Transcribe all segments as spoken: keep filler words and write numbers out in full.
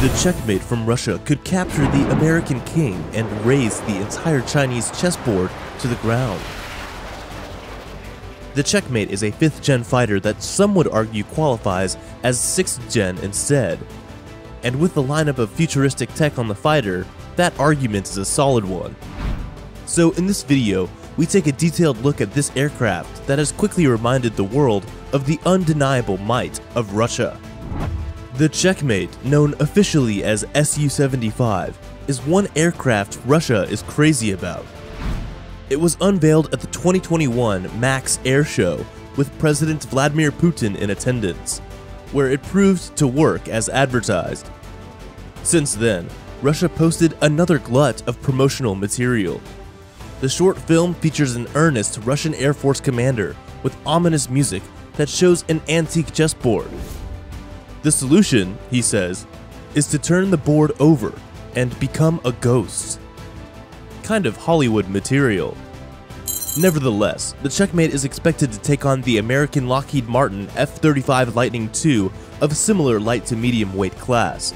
The checkmate from Russia could capture the American king and raise the entire Chinese chessboard to the ground. The Checkmate is a fifth gen fighter that some would argue qualifies as sixth gen instead. And with the lineup of futuristic tech on the fighter, that argument is a solid one. So in this video, we take a detailed look at this aircraft that has quickly reminded the world of the undeniable might of Russia. The Checkmate, known officially as S U seventy-five, is one aircraft Russia is crazy about. It was unveiled at the twenty twenty-one MAX Air Show with President Vladimir Putin in attendance, where it proved to work as advertised. Since then, Russia posted another glut of promotional material. The short film features an earnest Russian Air Force commander with ominous music that shows an antique chessboard. The solution, he says, is to turn the board over and become a ghost. Kind of Hollywood material. Nevertheless, the Checkmate is expected to take on the American Lockheed Martin F thirty-five Lightning two of similar light to medium weight class.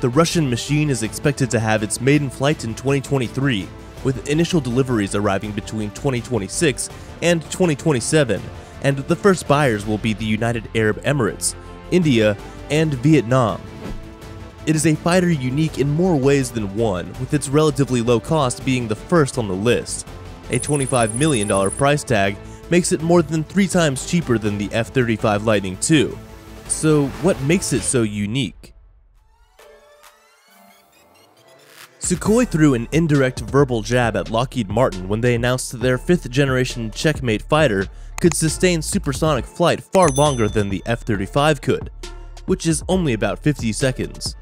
The Russian machine is expected to have its maiden flight in twenty twenty-three, with initial deliveries arriving between twenty twenty-six and twenty twenty-seven, and the first buyers will be the United Arab Emirates, India, and Vietnam. It is a fighter unique in more ways than one, with its relatively low cost being the first on the list. A twenty-five million dollar price tag makes it more than three times cheaper than the F thirty-five Lightning two. So what makes it so unique? Sukhoi threw an indirect verbal jab at Lockheed Martin when they announced their fifth generation Checkmate fighter could sustain supersonic flight far longer than the F thirty-five could, which is only about fifty seconds.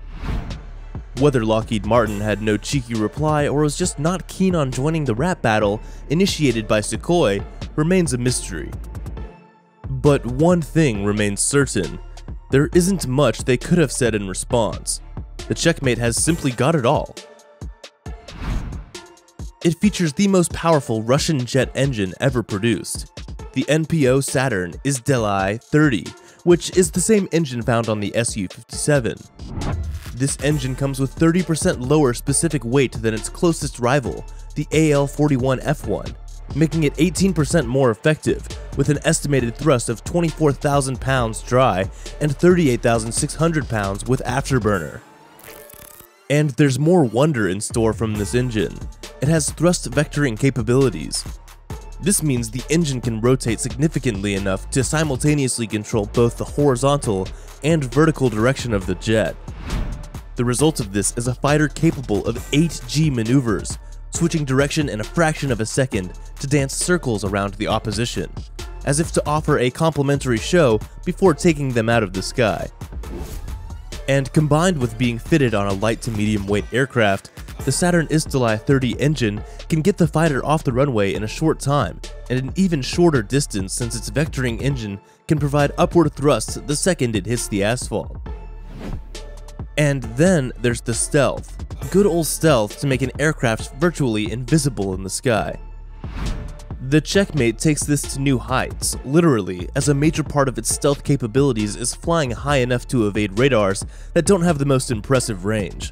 Whether Lockheed Martin had no cheeky reply or was just not keen on joining the rap battle initiated by Sukhoi remains a mystery. But one thing remains certain: there isn't much they could have said in response. The Checkmate has simply got it all. It features the most powerful Russian jet engine ever produced, the N P O Saturn Izdeliye thirty, which is the same engine found on the S U fifty-seven. This engine comes with thirty percent lower specific weight than its closest rival, the A L forty-one F one, making it eighteen percent more effective, with an estimated thrust of twenty-four thousand pounds dry and thirty-eight thousand six hundred pounds with afterburner. And there's more wonder in store from this engine. It has thrust vectoring capabilities. This means the engine can rotate significantly enough to simultaneously control both the horizontal and vertical direction of the jet. The result of this is a fighter capable of eight G maneuvers, switching direction in a fraction of a second to dance circles around the opposition, as if to offer a complimentary show before taking them out of the sky. And combined with being fitted on a light to medium weight aircraft, the Saturn Izdeliye thirty engine can get the fighter off the runway in a short time and an even shorter distance, since its vectoring engine can provide upward thrust the second it hits the asphalt. And then there's the stealth. Good old stealth to make an aircraft virtually invisible in the sky. The Checkmate takes this to new heights, literally, as a major part of its stealth capabilities is flying high enough to evade radars that don't have the most impressive range.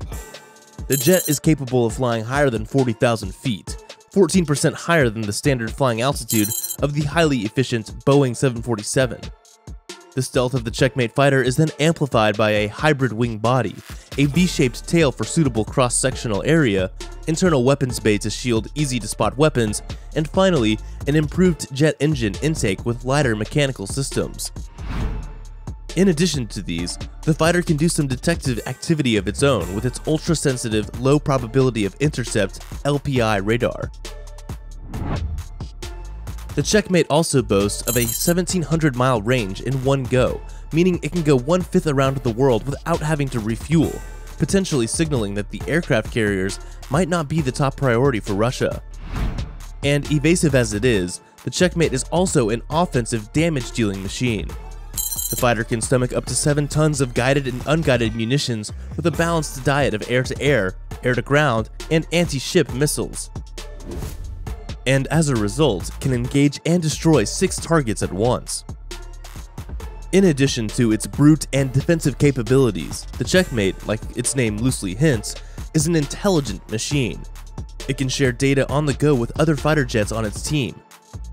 The jet is capable of flying higher than forty thousand feet, fourteen percent higher than the standard flying altitude of the highly efficient Boeing seven forty-seven. The stealth of the Checkmate fighter is then amplified by a hybrid wing body, a V-shaped tail for suitable cross-sectional area, internal weapons bay to shield easy-to-spot weapons, and finally, an improved jet engine intake with lighter mechanical systems. In addition to these, the fighter can do some detective activity of its own with its ultra-sensitive, low-probability-of-intercept L P I radar. The Checkmate also boasts of a seventeen hundred mile range in one go, meaning it can go one-fifth around the world without having to refuel, potentially signaling that the aircraft carriers might not be the top priority for Russia. And evasive as it is, the Checkmate is also an offensive damage-dealing machine. The fighter can stomach up to seven tons of guided and unguided munitions with a balanced diet of air-to-air, air-to-ground, and anti-ship missiles. And as a result, can engage and destroy six targets at once. In addition to its brute and defensive capabilities, the Checkmate, like its name loosely hints, is an intelligent machine. It can share data on the go with other fighter jets on its team.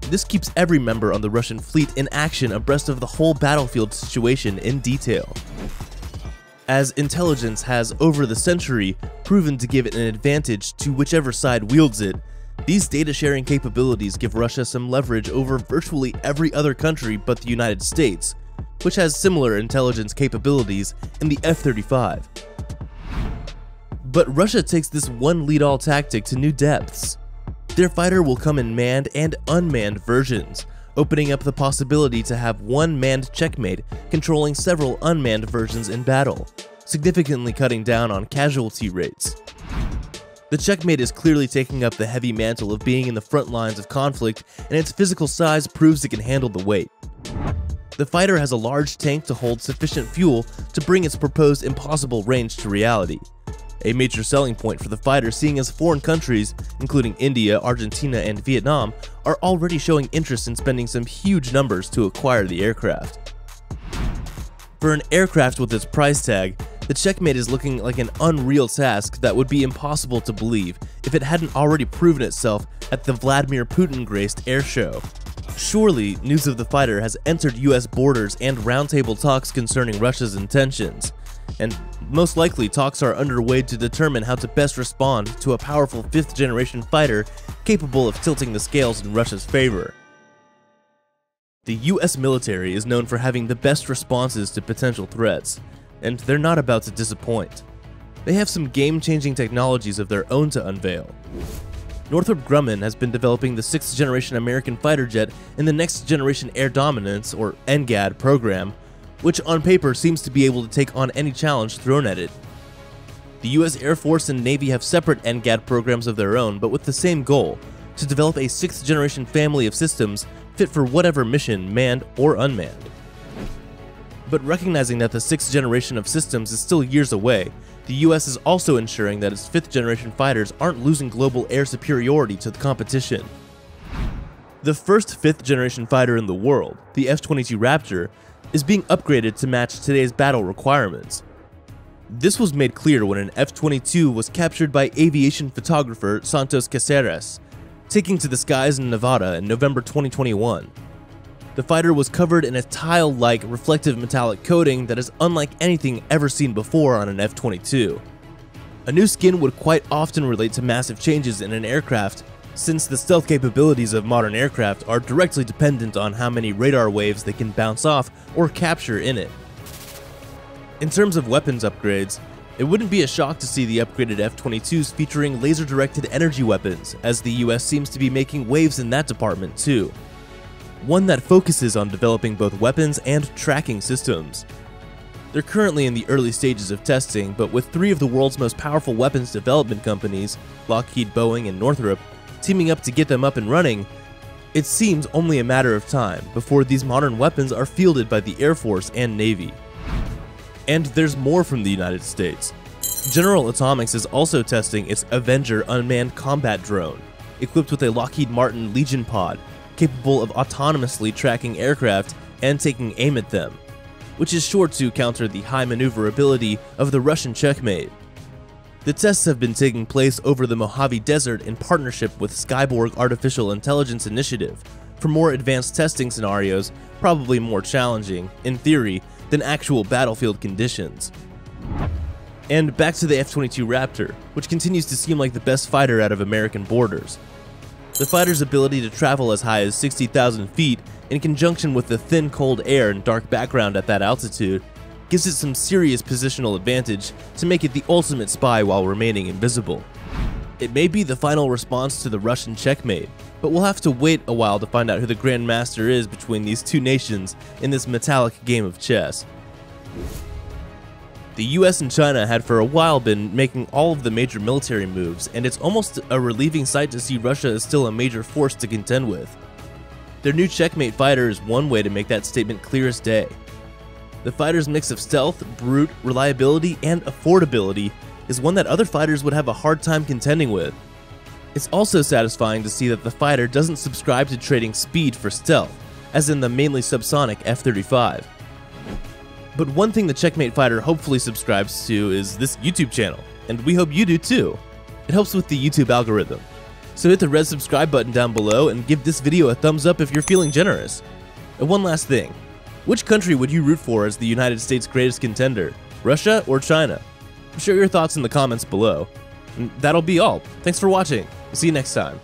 This keeps every member on the Russian fleet in action abreast of the whole battlefield situation in detail. As intelligence has, over the century, proven to give it an advantage to whichever side wields it, these data-sharing capabilities give Russia some leverage over virtually every other country but the United States, which has similar intelligence capabilities in the F thirty-five. But Russia takes this one-lead-all tactic to new depths. Their fighter will come in manned and unmanned versions, opening up the possibility to have one manned Checkmate controlling several unmanned versions in battle, significantly cutting down on casualty rates. The Checkmate is clearly taking up the heavy mantle of being in the front lines of conflict, and its physical size proves it can handle the weight. The fighter has a large tank to hold sufficient fuel to bring its proposed impossible range to reality, a major selling point for the fighter seeing as foreign countries, including India, Argentina, and Vietnam, are already showing interest in spending some huge numbers to acquire the aircraft. For an aircraft with its price tag, the Checkmate is looking like an unreal task that would be impossible to believe if it hadn't already proven itself at the Vladimir Putin-graced air show. Surely, news of the fighter has entered U S borders and roundtable talks concerning Russia's intentions, and most likely talks are underway to determine how to best respond to a powerful fifth-generation fighter capable of tilting the scales in Russia's favor. The U S military is known for having the best responses to potential threats, and they're not about to disappoint. They have some game-changing technologies of their own to unveil. Northrop Grumman has been developing the sixth-generation American fighter jet in the Next Generation Air Dominance, or N GAD, program, which on paper seems to be able to take on any challenge thrown at it. The U S Air Force and Navy have separate N GAD programs of their own, but with the same goal, to develop a sixth-generation family of systems fit for whatever mission, manned or unmanned. But recognizing that the sixth generation of systems is still years away, the U S is also ensuring that its fifth generation fighters aren't losing global air superiority to the competition. The first fifth generation fighter in the world, the F twenty-two Raptor, is being upgraded to match today's battle requirements. This was made clear when an F twenty-two was captured by aviation photographer Santos Caceres, taking to the skies in Nevada in November twenty twenty-one. The fighter was covered in a tile-like reflective metallic coating that is unlike anything ever seen before on an F twenty-two. A new skin would quite often relate to massive changes in an aircraft, since the stealth capabilities of modern aircraft are directly dependent on how many radar waves they can bounce off or capture in it. In terms of weapons upgrades, it wouldn't be a shock to see the upgraded F twenty-twos featuring laser-directed energy weapons, as the U S seems to be making waves in that department too. One that focuses on developing both weapons and tracking systems. They're currently in the early stages of testing, but with three of the world's most powerful weapons development companies, Lockheed, Boeing, and Northrop, teaming up to get them up and running, it seems only a matter of time before these modern weapons are fielded by the Air Force and Navy. And there's more from the United States. General Atomics is also testing its Avenger unmanned combat drone, equipped with a Lockheed Martin Legion pod, capable of autonomously tracking aircraft and taking aim at them, which is sure to counter the high maneuverability of the Russian Checkmate. The tests have been taking place over the Mojave Desert in partnership with Skyborg Artificial Intelligence Initiative for more advanced testing scenarios, probably more challenging, in theory, than actual battlefield conditions. And back to the F twenty-two Raptor, which continues to seem like the best fighter out of American borders. The fighter's ability to travel as high as sixty thousand feet, in conjunction with the thin cold air and dark background at that altitude, gives it some serious positional advantage to make it the ultimate spy while remaining invisible. It may be the final response to the Russian Checkmate, but we'll have to wait a while to find out who the Grand Master is between these two nations in this metallic game of chess. The U S and China had for a while been making all of the major military moves, and it's almost a relieving sight to see Russia is still a major force to contend with. Their new Checkmate fighter is one way to make that statement clear as day. The fighter's mix of stealth, brute, reliability, and affordability is one that other fighters would have a hard time contending with. It's also satisfying to see that the fighter doesn't subscribe to trading speed for stealth, as in the mainly subsonic F thirty-five. But one thing the Checkmate Fighter hopefully subscribes to is this YouTube channel, and we hope you do too. It helps with the YouTube algorithm. So hit the red subscribe button down below and give this video a thumbs up if you're feeling generous. And one last thing, which country would you root for as the United States' greatest contender, Russia or China? Share your thoughts in the comments below. And that'll be all. Thanks for watching. See you next time.